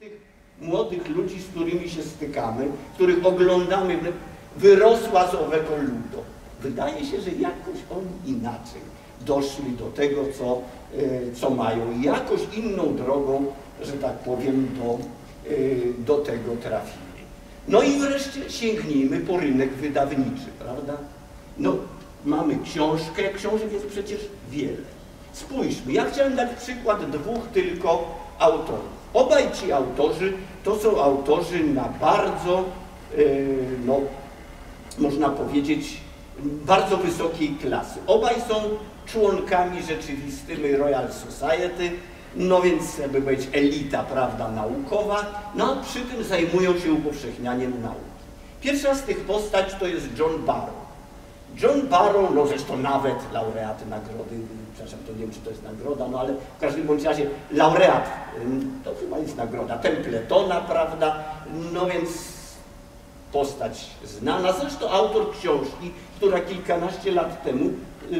Tych młodych ludzi, z którymi się stykamy, których oglądamy, wyrosła z owego ludu. Wydaje się, że jakoś oni inaczej doszli do tego, co mają. Jakoś inną drogą, że tak powiem, do tego trafili. No i wreszcie sięgnijmy po rynek wydawniczy, prawda? No, mamy książkę, książek jest przecież wiele. Spójrzmy, ja chciałem dać przykład dwóch tylko autorów. Obaj ci autorzy to są autorzy na bardzo, no, można powiedzieć, bardzo wysokiej klasy. Obaj są członkami rzeczywistymi Royal Society, no więc jakby powiedzieć elita, prawda, naukowa, no a przy tym zajmują się upowszechnianiem nauki. Pierwsza z tych postać to jest John Barrow. John Barrow, no zresztą nawet laureat nagrody, przepraszam, to nie wiem, czy to jest nagroda, no ale w każdym bądź razie laureat, to chyba jest nagroda Templetona, prawda, no więc postać znana, zresztą autor książki, która kilkanaście lat temu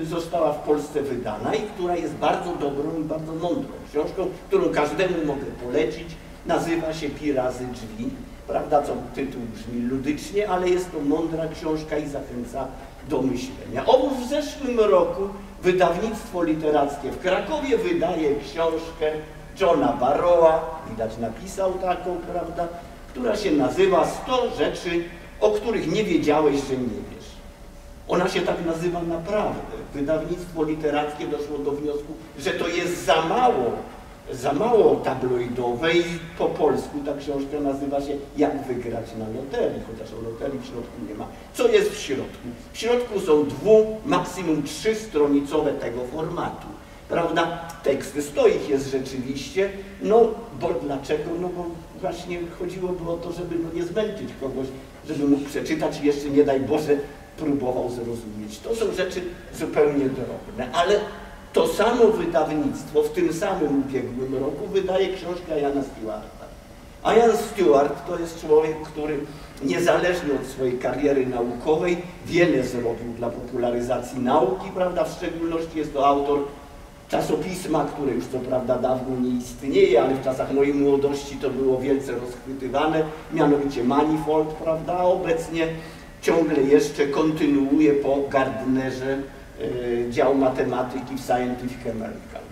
została w Polsce wydana i która jest bardzo dobrą i bardzo mądrą książką, którą każdemu mogę polecić, nazywa się Pi razy drzwi, prawda, co tytuł brzmi ludycznie, ale jest to mądra książka i zachęca do myślenia. Otóż w zeszłym roku Wydawnictwo Literackie w Krakowie wydaje książkę Johna Barrowa, widać napisał taką, prawda, która się nazywa 100 rzeczy, o których nie wiedziałeś, że nie wiesz. Ona się tak nazywa naprawdę. Wydawnictwo Literackie doszło do wniosku, że to jest za mało tabloidowe i po polsku ta książka nazywa się Jak wygrać na loterii, chociaż o loterii w środku nie ma. Co jest w środku? W środku są maksimum trzystronicowe tego formatu, prawda? Teksty, 100 ich jest rzeczywiście, no bo dlaczego? No bo właśnie chodziłoby o to, żeby no, nie zmęczyć kogoś, żeby mógł przeczytać i jeszcze nie daj Boże próbował zrozumieć. To są rzeczy zupełnie drobne, ale to samo wydawnictwo w tym samym ubiegłym roku wydaje książkę Iana Stewarta. A Ian Stewart to jest człowiek, który niezależnie od swojej kariery naukowej wiele zrobił dla popularyzacji nauki, prawda? W szczególności jest to autor czasopisma, które już co prawda dawno nie istnieje, ale w czasach mojej młodości to było wielce rozchwytywane, mianowicie Manifold, prawda? A obecnie ciągle jeszcze kontynuuje po Gardnerze dział matematyki w Scientific American.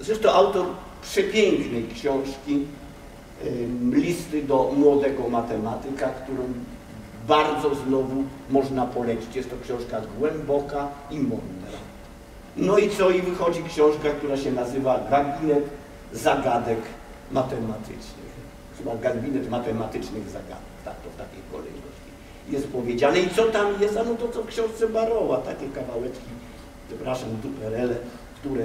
Zresztą autor przepięknej książki Listy do młodego matematyka, którą bardzo znowu można polecić. Jest to książka głęboka i mądra. No i co? I wychodzi książka, która się nazywa Gabinet Zagadek Matematycznych. Chyba Gabinet Matematycznych Zagadek, tak to w takiej kolejności jest powiedziane. I co tam jest? A no to co w książce Barrowa, takie kawałeczki, przepraszam, duperele, które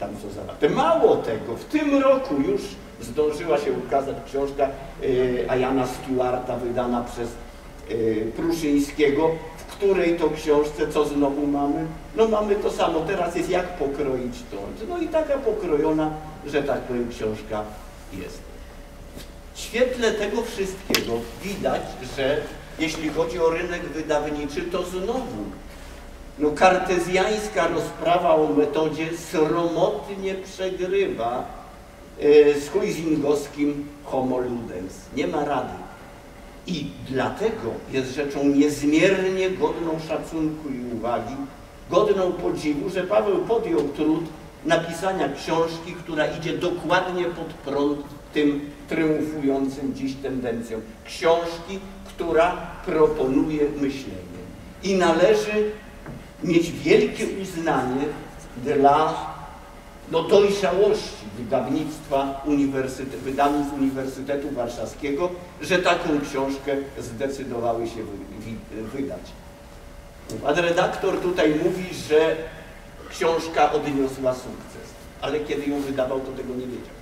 tam są zawarte. Mało tego, w tym roku już zdążyła się ukazać książka Iana Stewarta, wydana przez Pruszyńskiego, w której to książce, co znowu mamy? No mamy to samo, teraz jest jak pokroić tort. No i taka pokrojona, że tak powiem, książka jest. W świetle tego wszystkiego widać, że jeśli chodzi o rynek wydawniczy, to znowu no, kartezjańska rozprawa o metodzie sromotnie przegrywa z huizingowskim homo ludens. Nie ma rady. I dlatego jest rzeczą niezmiernie godną szacunku i uwagi, godną podziwu, że Paweł podjął trud napisania książki, która idzie dokładnie pod prąd tym triumfującym dziś tendencjom. Książki, która proponuje myślenie. I należy mieć wielkie uznanie dla no, dojrzałości wydawnictw Uniwersytetu Warszawskiego, że taką książkę zdecydowały się wydać. Pan redaktor tutaj mówi, że książka odniosła sukces, ale kiedy ją wydawał, to tego nie wiedział.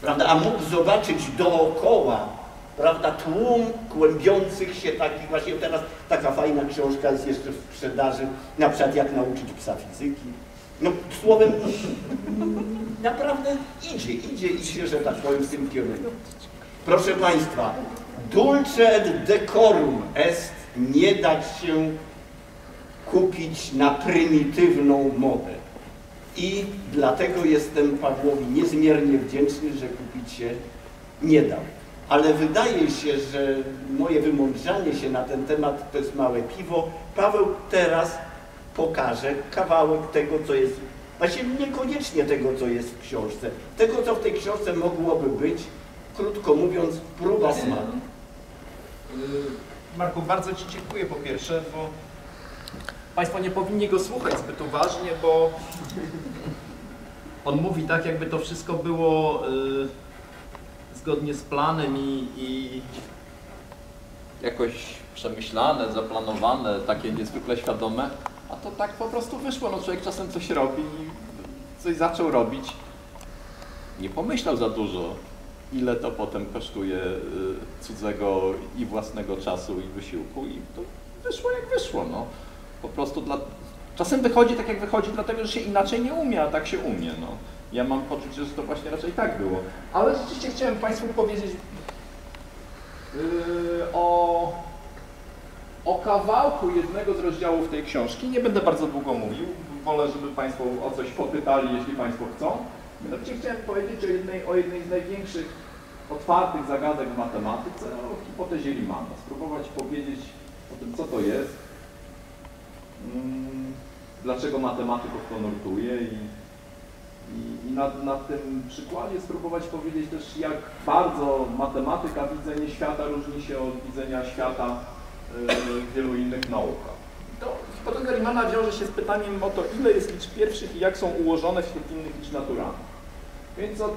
Prawda? A mógł zobaczyć dookoła, prawda, tłum kłębiących się takich, właśnie teraz taka fajna książka jest jeszcze w sprzedaży, na przykład Jak nauczyć psa fizyki. No słowem naprawdę idzie, że tak powiem, w tym kierunku. Proszę Państwa, dulce et decorum est nie dać się kupić na prymitywną modę. I dlatego jestem Pawłowi niezmiernie wdzięczny, że kupicie nie dał. Ale wydaje się, że moje wymądrzanie się na ten temat to jest małe piwo. Paweł teraz pokaże kawałek tego, co jest, właśnie niekoniecznie tego, co jest w książce. Tego, co w tej książce mogłoby być, krótko mówiąc, próba smaku. Marku, bardzo Ci dziękuję po pierwsze, bo Państwo nie powinni go słuchać zbyt uważnie, bo on mówi tak, jakby to wszystko było zgodnie z planem i jakoś przemyślane, zaplanowane, takie niezwykle świadome, a to tak po prostu wyszło. No człowiek czasem coś robi, coś zaczął robić, nie pomyślał za dużo, ile to potem kosztuje cudzego i własnego czasu i wysiłku, i to wyszło jak wyszło. No. Po prostu czasem wychodzi tak jak wychodzi, dlatego że się inaczej nie umie, a tak się umie. No. Ja mam poczucie, że to właśnie raczej tak było. Ale rzeczywiście chciałem Państwu powiedzieć o kawałku jednego z rozdziałów tej książki. Nie będę bardzo długo mówił, wolę, żeby Państwo o coś popytali, jeśli Państwo chcą. Mianowicie chciałem powiedzieć o jednej z największych otwartych zagadek w matematyce, o hipotezie Riemanna. Spróbować powiedzieć o tym, co to jest, dlaczego matematyków to nurtuje i na tym przykładzie spróbować powiedzieć też, jak bardzo matematyka, widzenie świata różni się od widzenia świata w wielu innych naukach. Hipoteza Riemanna wiąże się z pytaniem o to, ile jest liczb pierwszych i jak są ułożone wśród innych liczb naturalnych. Więc od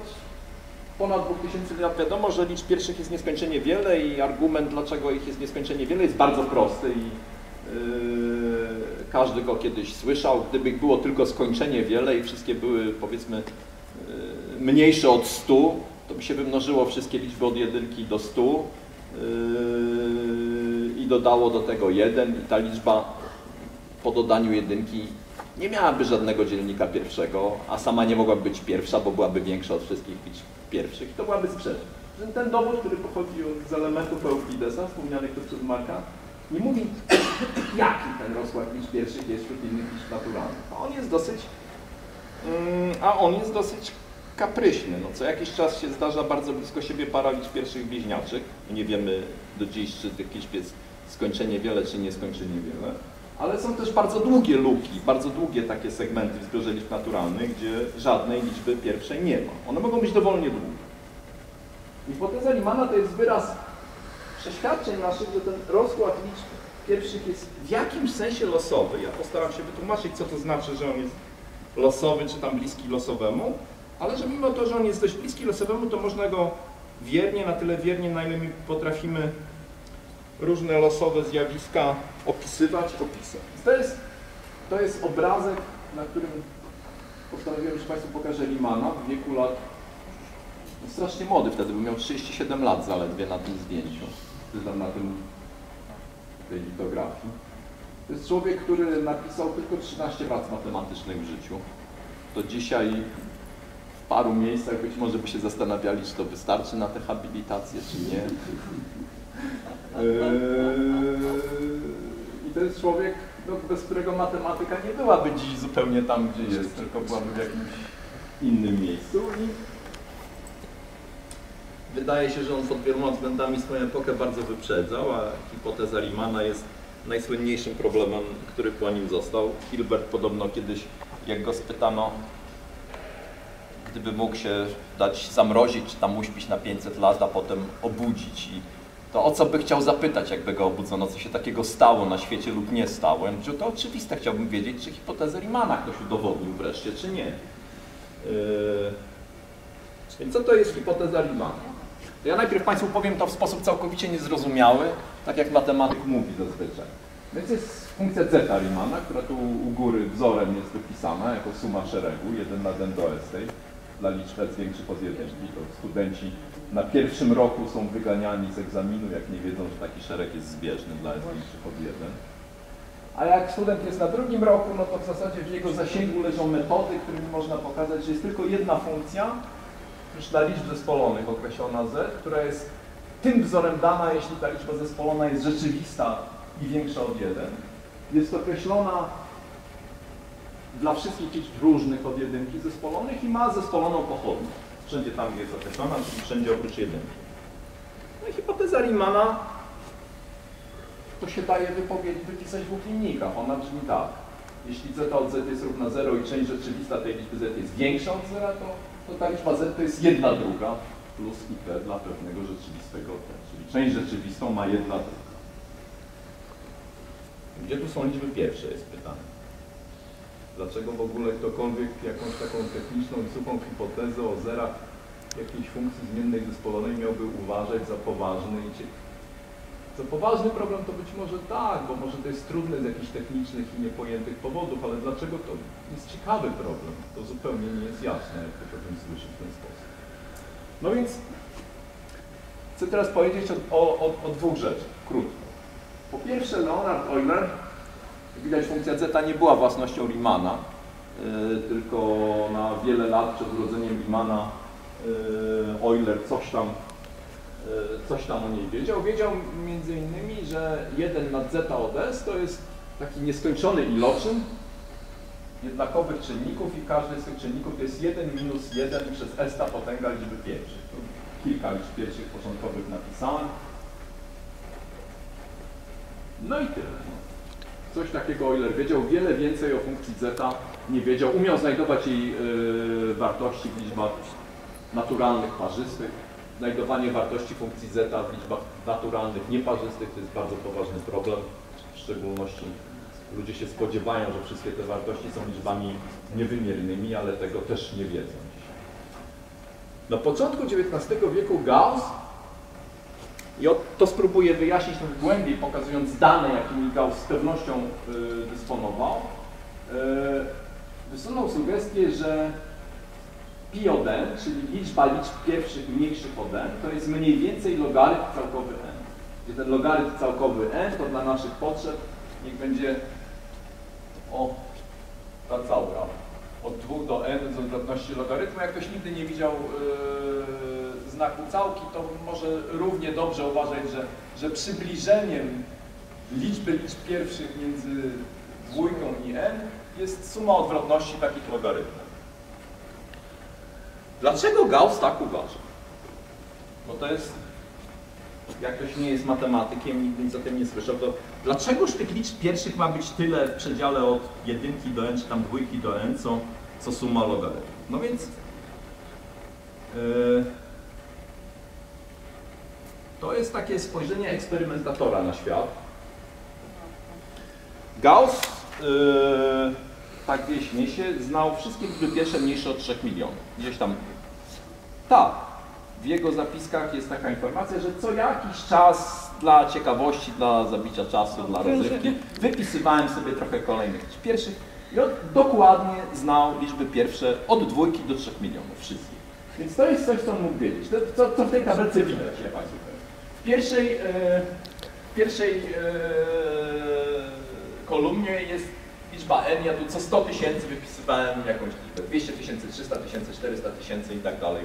ponad 2000 lat wiadomo, że liczb pierwszych jest nieskończenie wiele i argument, dlaczego ich jest nieskończenie wiele, jest bardzo prosty i każdy go kiedyś słyszał. Gdyby ich było tylko skończenie wiele i wszystkie były, powiedzmy, mniejsze od 100, to by się wymnożyło wszystkie liczby od 1 do 100 i dodało do tego 1 i ta liczba po dodaniu 1 nie miałaby żadnego dzielnika pierwszego, a sama nie mogłaby być pierwsza, bo byłaby większa od wszystkich liczb pierwszych. To byłaby sprzeczność. Ten dowód, który pochodzi z elementów Euklidesa, wspomnianych tu przez Marka, nie mówi, jaki ten rozkład liczb pierwszych jest wśród innych liczb naturalnych. A on jest dosyć kapryśny. No, co jakiś czas się zdarza bardzo blisko siebie para liczb pierwszych bliźniaczych. Nie wiemy do dziś, czy tych liczb jest skończenie wiele, czy nieskończenie wiele. Ale są też bardzo długie luki, bardzo długie takie segmenty w zbiorze liczb naturalnych, gdzie żadnej liczby pierwszej nie ma. One mogą być dowolnie długie. Hipoteza Riemanna to jest wyraz przeświadczeń naszych, że ten rozkład liczb pierwszych jest w jakimś sensie losowy. Ja postaram się wytłumaczyć, co to znaczy, że on jest losowy, czy tam bliski losowemu, ale że mimo to, że on jest dość bliski losowemu, to można go wiernie, na tyle wiernie, na ile my potrafimy różne losowe zjawiska opisać. To jest obrazek, na którym postanowiłem, że Państwu pokażę Riemanna w wieku lat, no strasznie młody wtedy, bo miał 37 lat zaledwie na tym zdjęciu, na tej litografii. To jest człowiek, który napisał tylko 13 prac matematycznych w życiu. To dzisiaj w paru miejscach być może by się zastanawiali, czy to wystarczy na te habilitacje, czy nie. I to jest człowiek, bez którego matematyka nie byłaby dziś zupełnie tam, gdzie jest, tylko byłaby w jakimś innym miejscu. I wydaje się, że on pod wieloma względami swoją epokę bardzo wyprzedzał, a hipoteza Riemanna jest najsłynniejszym problemem, który po nim został. Hilbert podobno kiedyś, jak go spytano, gdyby mógł się dać zamrozić, czy tam uśpić na 500 lat, a potem obudzić, to o co by chciał zapytać, jakby go obudzono, co się takiego stało na świecie lub nie stało. Ja mówię, to oczywiste, chciałbym wiedzieć, czy hipotezę Riemanna ktoś udowodnił wreszcie, czy nie. Więc co to jest hipoteza Riemanna? To ja najpierw Państwu powiem to w sposób całkowicie niezrozumiały, tak jak matematyk mówi zazwyczaj. Więc jest funkcja zeta Riemanna, która tu u góry wzorem jest wypisana jako suma szeregu, 1 nad n do s dla liczb s większych od 1. To studenci na pierwszym roku są wyganiani z egzaminu, jak nie wiedzą, że taki szereg jest zbieżny dla s większych od 1. A jak student jest na drugim roku, no to w zasadzie w jego zasięgu leżą metody, którymi można pokazać, że jest tylko jedna funkcja, już dla liczb zespolonych określona z, która jest tym wzorem dana, jeśli ta liczba zespolona jest rzeczywista i większa od 1. Jest określona dla wszystkich liczb różnych od 1 zespolonych i ma zespoloną pochodność. Wszędzie tam jest określona, czyli wszędzie oprócz 1. No i hipoteza Riemanna to się daje wypisać w dwóch linijkach. Ona brzmi tak. Jeśli z od z jest równa 0 i część rzeczywista tej liczby z jest większa od 0, to ta liczba z to jest 1/2 plus i t dla pewnego rzeczywistego t. Czyli część rzeczywistą ma 1/2. Gdzie tu są liczby pierwsze, jest pytanie. Dlaczego w ogóle ktokolwiek jakąś taką techniczną, wysoką hipotezę o zerach jakiejś funkcji zmiennej zespolonej miałby uważać za poważny i za poważny problem, to być może tak, bo może to jest trudne z jakichś technicznych i niepojętych powodów, ale dlaczego to jest ciekawy problem? To zupełnie nie jest jasne, jak ktoś o tym słyszy w ten sposób. No więc chcę teraz powiedzieć o dwóch rzeczach, krótko. Po pierwsze, Leonhard Euler, widać, funkcja zeta nie była własnością Riemanna, tylko na wiele lat przed urodzeniem Riemanna Euler coś tam o niej wiedział. Wiedział między innymi, że 1 nad zeta od S to jest taki nieskończony iloczyn jednakowych czynników i każdy z tych czynników to jest 1 minus 1 przez S ta potęga liczby pierwszych. Tu kilka liczb pierwszych początkowych napisałem. No i tyle. Coś takiego Euler wiedział, wiele więcej o funkcji zeta nie wiedział. Umiał znajdować jej wartości w liczbach naturalnych, parzystych. Znajdowanie wartości funkcji zeta w liczbach naturalnych, nieparzystych to jest bardzo poważny problem. W szczególności ludzie się spodziewają, że wszystkie te wartości są liczbami niewymiernymi, ale tego też nie wiedzą. Na początku XIX wieku Gauss, i to spróbuję wyjaśnić nawet głębiej, pokazując dane, jakimi Gauss z pewnością dysponował. Wysunął sugestię, że pi od n, czyli liczba liczb pierwszych mniejszych od n, to jest mniej więcej logarytm całkowy n. Gdzie ten logarytm całkowy n to dla naszych potrzeb niech będzie ta cała od 2 do n z odwrotności logarytmu. Jak ktoś nigdy nie widział znaku całki, to może równie dobrze uważać, że przybliżeniem liczb pierwszych między 2 i n jest suma odwrotności takich logarytmów. Dlaczego Gauss tak uważa? Bo to jest, jak ktoś nie jest matematykiem, nigdy nic o tym nie słyszał, to dlaczegoż tych liczb pierwszych ma być tyle w przedziale od 1 do n, czy tam 2 do n, co suma logarytmów? No więc to jest takie spojrzenie eksperymentatora na świat. Gauss, tak wieś niesie, znał wszystkie liczby pierwsze mniejsze od 3 milionów. Gdzieś tam. Tak, w jego zapiskach jest taka informacja, że co jakiś czas dla ciekawości, dla zabicia czasu, dla rozrywki wypisywałem sobie trochę kolejnych liczb pierwszych i on dokładnie znał liczby pierwsze od 2 do 3 milionów. Wszystkich. Więc to jest coś, co mógł wiedzieć. Co w tej tabelce widać, ja Państwu powiem. W pierwszej kolumnie jest liczba n, ja tu co 100 tysięcy wypisywałem jakąś liczbę, 200 tysięcy, 300 tysięcy, 400 tysięcy i tak dalej.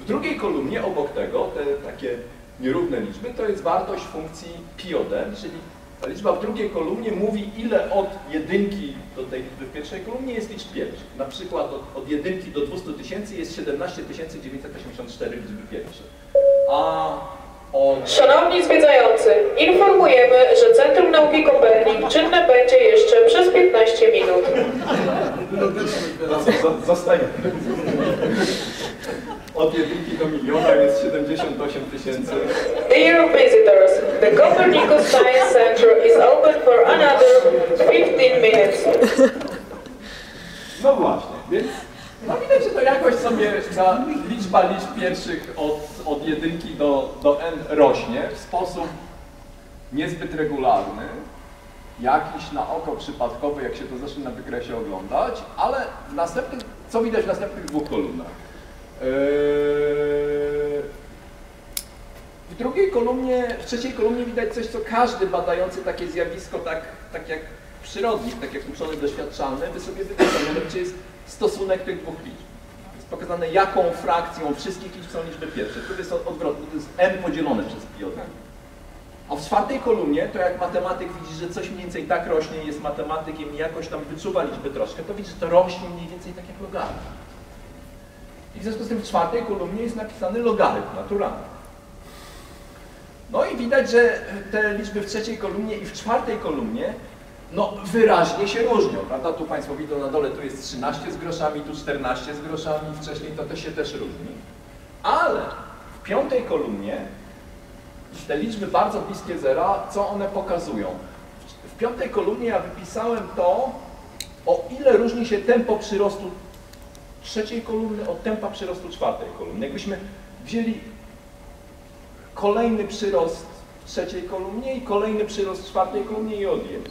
W drugiej kolumnie obok tego, te takie nierówne liczby, to jest wartość funkcji pi od n, czyli ta liczba w drugiej kolumnie mówi, ile od 1 do tej liczby w pierwszej kolumnie jest liczb pierwszych. Na przykład od 1 do 200 tysięcy jest 17 984 liczby pierwsze. Szanowni zwiedzający, informujemy, że Centrum Nauki Kopernik czynne będzie jeszcze przez 15 minut. Zostajemy. Od 1 do miliona jest 78 tysięcy. Dear visitors, the Copernicus Science Center is open for another 15 minutes. No właśnie, więc no widać, że to jakoś sobie ta liczba liczb pierwszych od 1 do n rośnie w sposób niezbyt regularny, jakiś na oko przypadkowy, jak się to zaczyna na wykresie oglądać, ale w następnym, co widać w następnych dwóch kolumnach? W drugiej kolumnie, w trzeciej kolumnie widać coś, co każdy badający takie zjawisko, tak jak przyrodnik, tak jak uczony doświadczalny, by sobie wypisał, gdzie jest stosunek tych dwóch liczb. Jest pokazane, jaką frakcją wszystkich liczb są liczby pierwsze. Tu jest odwrotnie, to jest m podzielone przez pi od n. A w czwartej kolumnie, to jak matematyk widzi, że coś mniej więcej tak rośnie, jest matematykiem i jakoś tam wyczuwa liczby troszkę, to widzi, że to rośnie mniej więcej tak jak logarytm. I w związku z tym w czwartej kolumnie jest napisany logarytm naturalny. No i widać, że te liczby w trzeciej kolumnie i w czwartej kolumnie no wyraźnie się różnią, prawda? Tu Państwo widzą na dole, tu jest 13 z groszami, tu 14 z groszami, wcześniej to się też różni. Ale w piątej kolumnie te liczby bardzo bliskie zera, co one pokazują? W piątej kolumnie ja wypisałem to, o ile różni się tempo przyrostu trzeciej kolumny od tempa przyrostu czwartej kolumny. Jakbyśmy wzięli kolejny przyrost w trzeciej kolumnie i kolejny przyrost w czwartej kolumnie i odjęli,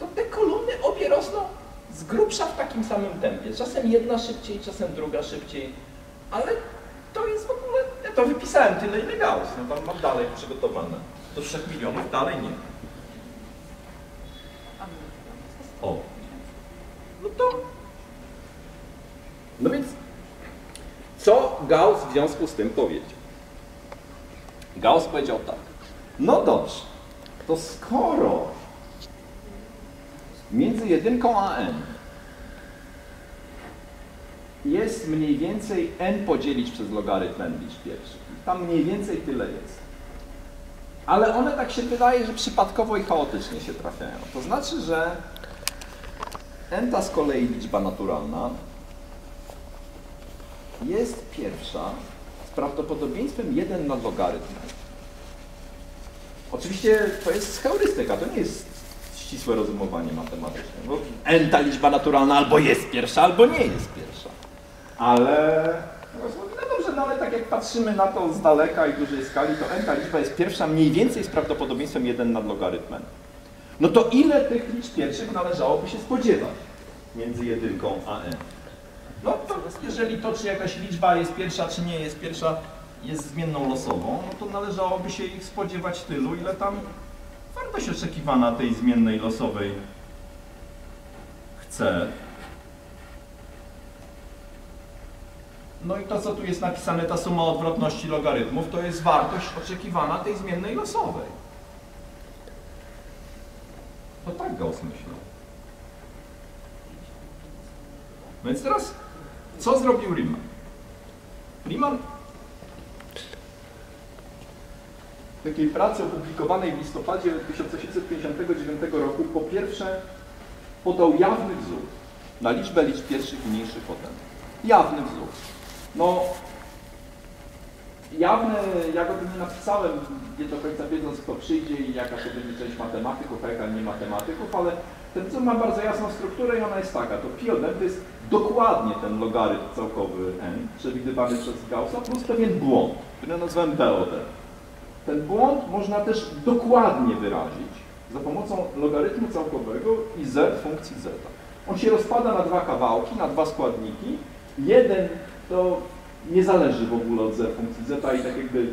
to te kolumny obie rosną z grubsza w takim samym tempie. Czasem jedna szybciej, czasem druga szybciej, ale to jest w ogóle... Ja to wypisałem tyle, ile Gauss. No tam mam dalej przygotowane. Do 3 milionów dalej nie. O. No to... No więc, co Gauss w związku z tym powiedział? Gauss powiedział tak. No dobrze, to skoro między jedynką a n jest mniej więcej n podzielić przez logarytm n liczb pierwszych. Tam mniej więcej tyle jest. Ale one tak się wydaje, że przypadkowo i chaotycznie się trafiają. To znaczy, że n ta z kolei liczba naturalna jest pierwsza z prawdopodobieństwem 1 nad logarytmem. Oczywiście to jest heurystyka, to nie jest ścisłe rozumowanie matematyczne, bo n ta liczba naturalna albo jest pierwsza, albo nie jest pierwsza. Ale no dobrze, no ale tak jak patrzymy na to z daleka i w dużej skali, to n ta liczba jest pierwsza mniej więcej z prawdopodobieństwem 1 nad logarytmem. No to ile tych liczb pierwszych należałoby się spodziewać między jedynką a n? No to jeżeli to, czy jakaś liczba jest pierwsza, czy nie jest pierwsza, jest zmienną losową, no to należałoby się ich spodziewać tylu, ile tam wartość oczekiwana tej zmiennej losowej chce. No i to, co tu jest napisane, ta suma odwrotności logarytmów, to jest wartość oczekiwana tej zmiennej losowej. To tak Gauss myślał. No więc teraz, co zrobił Riemann? Riemann w takiej pracy opublikowanej w listopadzie 1859 roku po pierwsze podał jawny wzór na liczbę liczb pierwszych mniejszych od n. Jawny wzór. No, jawny, ja go nie napisałem, nie do końca wiedząc, kto przyjdzie i jaka to będzie część matematyków, a jaka nie matematyków, ale ten wzór ma bardzo jasną strukturę i ona jest taka, to pi od n to jest dokładnie ten logarytm całkowy n przewidywany przez Gaussa plus pewien błąd, który nazwałem b od n. Ten błąd można też dokładnie wyrazić za pomocą logarytmu całkowego i z funkcji zeta. On się rozpada na dwa kawałki, na dwa składniki. Jeden to nie zależy w ogóle od z funkcji zeta i tak jakby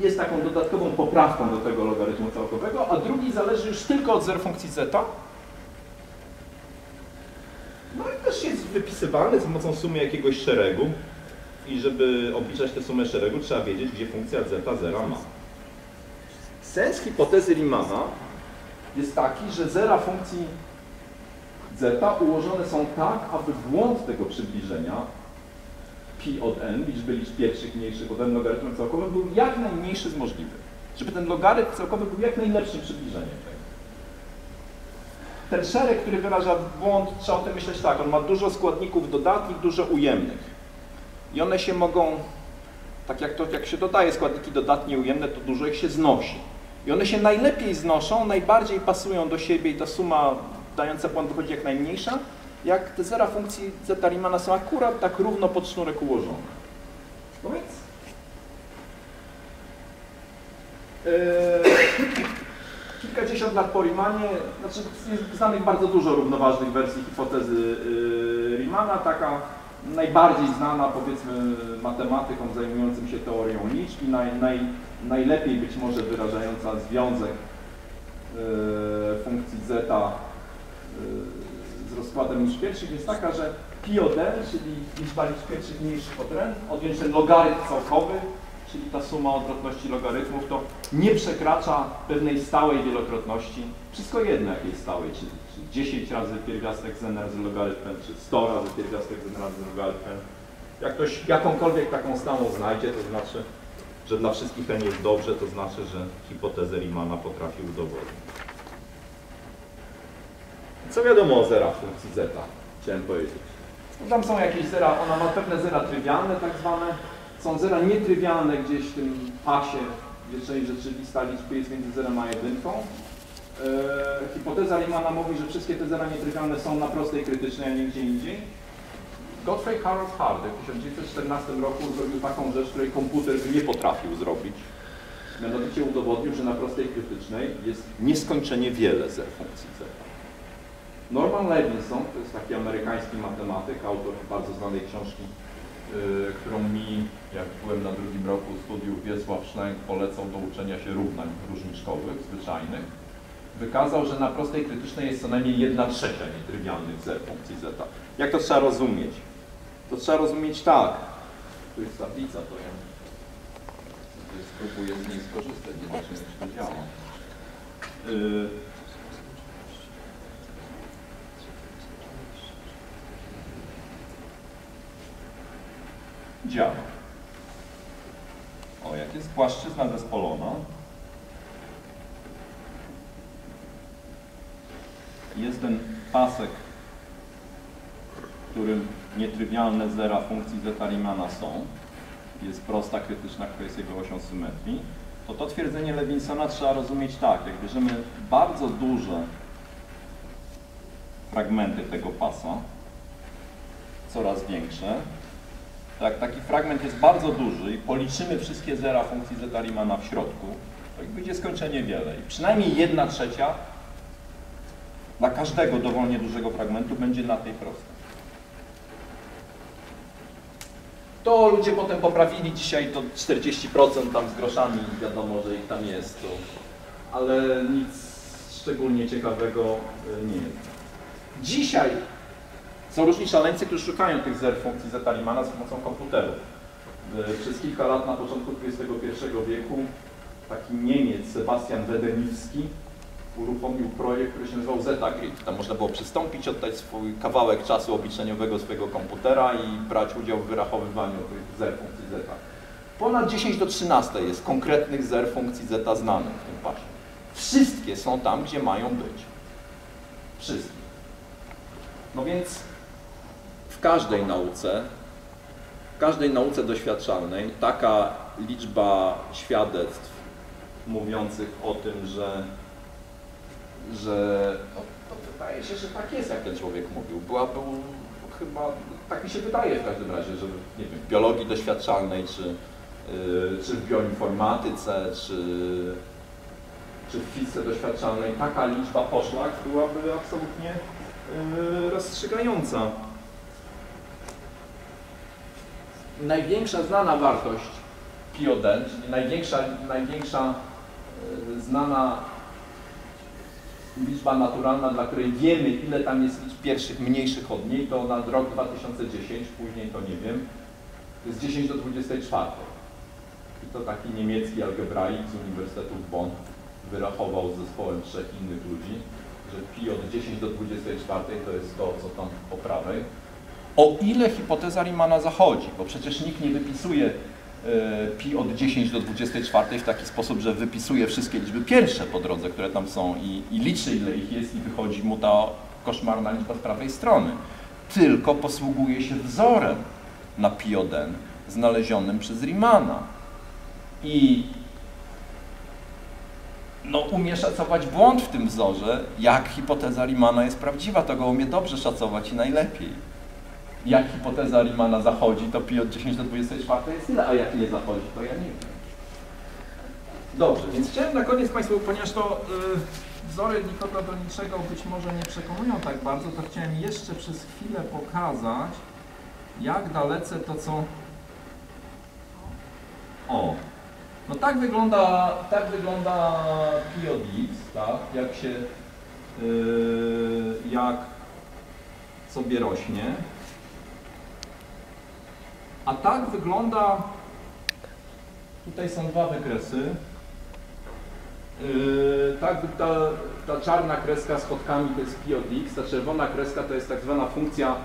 jest taką dodatkową poprawką do tego logarytmu całkowego, a drugi zależy już tylko od z funkcji zeta. No i też jest wypisywany za pomocą sumy jakiegoś szeregu. I żeby obliczać tę sumę szeregu, trzeba wiedzieć, gdzie funkcja zeta zera ma. Sens hipotezy Riemanna jest taki, że zera funkcji zeta ułożone są tak, aby błąd tego przybliżenia pi od n, liczby liczb pierwszych mniejszych od n logarytmem całkowym, był jak najmniejszy z możliwych. Żeby ten logarytm całkowy był jak najlepszym przybliżeniem tego. Ten szereg, który wyraża błąd, trzeba o tym myśleć tak, on ma dużo składników dodatnich, dużo ujemnych. I one się mogą, tak jak, to, jak się dodaje składniki dodatnie ujemne, to dużo ich się znosi. I one się najlepiej znoszą, najbardziej pasują do siebie i ta suma dająca błąd wychodzi jak najmniejsza, jak te zera funkcji zeta Riemanna są akurat tak równo pod sznurek ułożone. No więc... Kilkadziesiąt lat po Riemannie, znaczy jest znanych bardzo dużo równoważnych wersji hipotezy Riemanna, taka najbardziej znana, powiedzmy, matematykom zajmującym się teorią liczb i najlepiej być może wyrażająca związek funkcji zeta z rozkładem liczb pierwszych jest taka, że pi od n, czyli liczba liczb pierwszych mniejszych od n, odjąć ten logarytm całkowy, czyli ta suma odwrotności logarytmów, to nie przekracza pewnej stałej wielokrotności, wszystko jedno jakiej stałej, czyli 10 razy pierwiastek z n razy logarytmem, czy 100 razy pierwiastek z n razy logarytmem. Jak ktoś jakąkolwiek taką stałą znajdzie, to znaczy że dla wszystkich n jest dobrze, to znaczy, że hipotezę Riemanna potrafi udowodnić. Co wiadomo o zerach funkcji zeta, chciałem powiedzieć? No tam są jakieś zera, ona ma pewne zera trywialne tak zwane, są zera nietrywialne gdzieś w tym pasie, gdzie część rzeczywista liczby jest między 0 a 1. Hipoteza Riemanna mówi, że wszystkie te zera nietrywialne są na prostej krytycznej, a nie gdzie indziej. Godfrey Harold Hardy w 1914 roku zrobił taką rzecz, której komputer by nie potrafił zrobić. Mianowicie udowodnił, że na prostej krytycznej jest nieskończenie wiele zer funkcji zeta. Norman Levinson, to jest taki amerykański matematyk, autor bardzo znanej książki, którą mi, jak byłem na drugim roku studiów, Wiesław Szlęk polecał do uczenia się równań różniczkowych, zwyczajnych, wykazał, że na prostej krytycznej jest co najmniej 1/3 nietrywialnych zer funkcji zeta. Jak to trzeba rozumieć? To trzeba rozumieć tak. Tu jest tablica, to ja spróbuję z niej skorzystać, nie wiem, czy to działa. Działa. O, jak jest płaszczyzna zespolona, jest ten pasek, w którym nietrywialne zera funkcji zeta Riemanna są, jest prosta krytyczna, która jest jego osią symetrii, to to twierdzenie Lewinsona trzeba rozumieć tak, jak bierzemy bardzo duże fragmenty tego pasa, coraz większe, tak, taki fragment jest bardzo duży i policzymy wszystkie zera funkcji zeta Riemanna w środku, to będzie skończenie wiele. I przynajmniej 1/3 dla każdego dowolnie dużego fragmentu będzie na tej prostej. To ludzie potem poprawili dzisiaj to 40% tam z groszami, wiadomo, że ich tam jest, to, ale nic szczególnie ciekawego nie jest. Dzisiaj są różni szaleńcy, którzy szukają tych zer funkcji zeta Riemanna z pomocą komputerów. Przez kilka lat na początku XXI wieku taki Niemiec, Sebastian Wedeniwski, uruchomił projekt, który się nazywał Zeta Grid. Tam można było przystąpić, oddać swój kawałek czasu obliczeniowego swojego komputera i brać udział w wyrachowywaniu tych zer funkcji zeta. Ponad 10 do 13 jest konkretnych zer funkcji zeta znanych w tym pasie. Wszystkie są tam, gdzie mają być. Wszystkie. No więc w każdej nauce doświadczalnej taka liczba świadectw mówiących o tym, że to wydaje się, że tak jest, jak ten człowiek mówił. Był chyba, tak mi się wydaje w każdym razie, że nie wiem, w biologii doświadczalnej, czy w bioinformatyce, czy w fizyce doświadczalnej taka liczba poszlak byłaby absolutnie rozstrzygająca. Największa znana wartość pi od n, czyli największa znana liczba naturalna, dla której wiemy, ile tam jest liczb pierwszych mniejszych od niej, to na rok 2010, później to nie wiem, to jest 10 do 24. I to taki niemiecki algebraik z Uniwersytetu w Bonn wyrachował z zespołem 3 innych ludzi, że pi od 10 do 24 to jest to, co tam po prawej. O ile hipoteza Riemanna zachodzi, bo przecież nikt nie wypisuje pi od 10 do 24 w taki sposób, że wypisuje wszystkie liczby pierwsze po drodze, które tam są i liczy, ile ich jest i wychodzi mu ta koszmarna liczba z prawej strony. Tylko posługuje się wzorem na pi od n znalezionym przez Riemanna. I no, umie szacować błąd w tym wzorze, jak hipoteza Riemanna jest prawdziwa, to go umie dobrze szacować i najlepiej. Jak hipoteza Riemanna zachodzi, to pi od 10 do 24 jest tyle, a jak nie zachodzi, to ja nie wiem. Dobrze, więc chciałem na koniec Państwu, ponieważ to wzory nikogo do niczego być może nie przekonują tak bardzo, to chciałem jeszcze przez chwilę pokazać, jak dalece to, co... O! No tak wygląda pi od x, tak? Jak się... jak sobie rośnie. A tak wygląda, tutaj są dwa wykresy, tak ta czarna kreska z kotkami to jest pi od x, ta czerwona kreska to jest tak zwana funkcja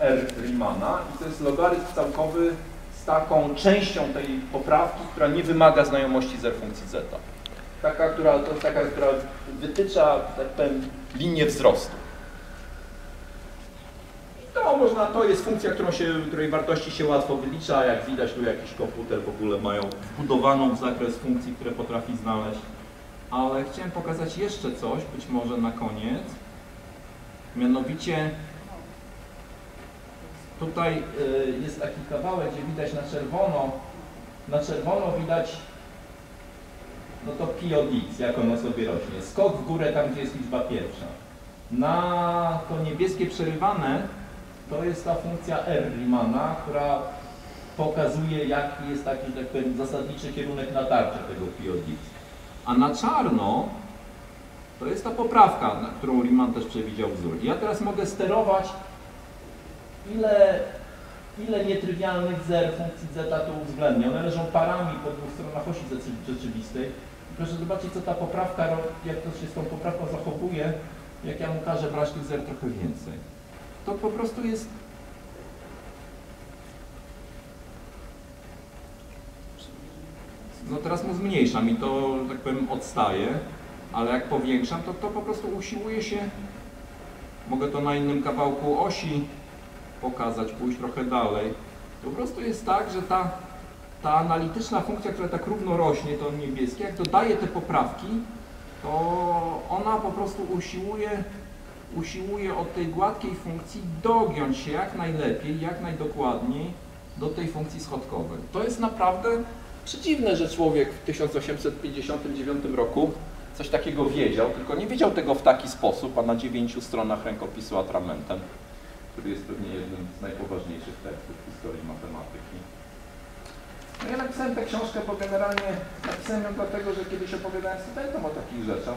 r Riemanna i to jest logarytm całkowy z z taką częścią tej poprawki, która nie wymaga znajomości zer funkcji zeta. Taka, która, to jest taka, która wytycza, tak powiem, linię wzrostu. To można, to jest funkcja, której wartości się łatwo wylicza, jak widać tu jakiś komputer w ogóle mają wbudowaną w zakres funkcji, które potrafi znaleźć. Ale chciałem pokazać jeszcze coś, być może na koniec. Mianowicie tutaj jest taki kawałek, gdzie widać na czerwono widać no to pi od x, jak ono sobie rośnie. Skok w górę tam, gdzie jest liczba pierwsza. Na to niebieskie przerywane to jest ta funkcja R Riemanna, która pokazuje, jaki jest taki, tak powiem, zasadniczy kierunek natarcia tego pi od x. A na czarno to jest ta poprawka, na którą Riemann też przewidział wzór. Ja teraz mogę sterować, ile nietrywialnych zer funkcji zeta to uwzględnia. One leżą parami po dwóch stronach osi rzeczywistej. Proszę zobaczyć, co ta poprawka, jak to się z tą poprawką zachowuje, jak ja mu każę brać tych zer trochę więcej. To po prostu jest... No teraz mu zmniejszam i to, tak powiem, odstaje, ale jak powiększam, to po prostu usiłuje się. Mogę to na innym kawałku osi pokazać, pójść trochę dalej. To po prostu jest tak, że ta analityczna funkcja, która tak równo rośnie, to niebieskie, jak dodaje te poprawki, to ona po prostu usiłuje od tej gładkiej funkcji dogiąć się jak najlepiej, jak najdokładniej do tej funkcji schodkowej. To jest naprawdę przedziwne, że człowiek w 1859 roku coś takiego wiedział, tylko nie wiedział tego w taki sposób, a na 9 stronach rękopisu atramentem, który jest pewnie jednym z najpoważniejszych tekstów w historii matematyki. No ja napisałem tę książkę, bo generalnie napisałem ją dlatego, że kiedyś opowiadałem studentom o takich rzeczach.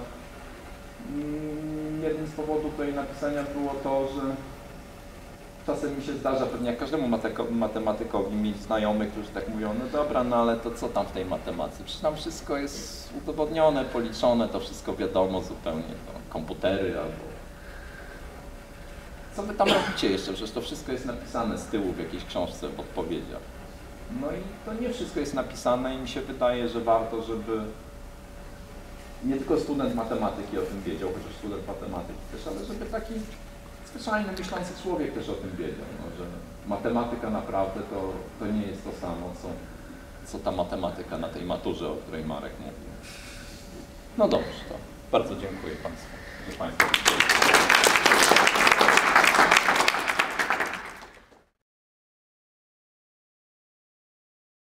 Jednym z powodów do jej napisania było to, że czasem mi się zdarza, pewnie jak każdemu matematykowi, mieć znajomych, którzy tak mówią, no dobra, no ale to co tam w tej matematyce? Przecież tam wszystko jest udowodnione, policzone, to wszystko wiadomo zupełnie, no, komputery albo... Co wy tam robicie jeszcze? Przecież to wszystko jest napisane z tyłu w jakiejś książce w odpowiedziach. No i to nie wszystko jest napisane i mi się wydaje, że warto, żeby nie tylko student matematyki o tym wiedział, chociaż student matematyki też, ale żeby taki zwyczajny, myślący człowiek też o tym wiedział, no, że matematyka naprawdę to nie jest to samo, co ta matematyka na tej maturze, o której Marek mówił. No dobrze, to bardzo dziękuję Państwu.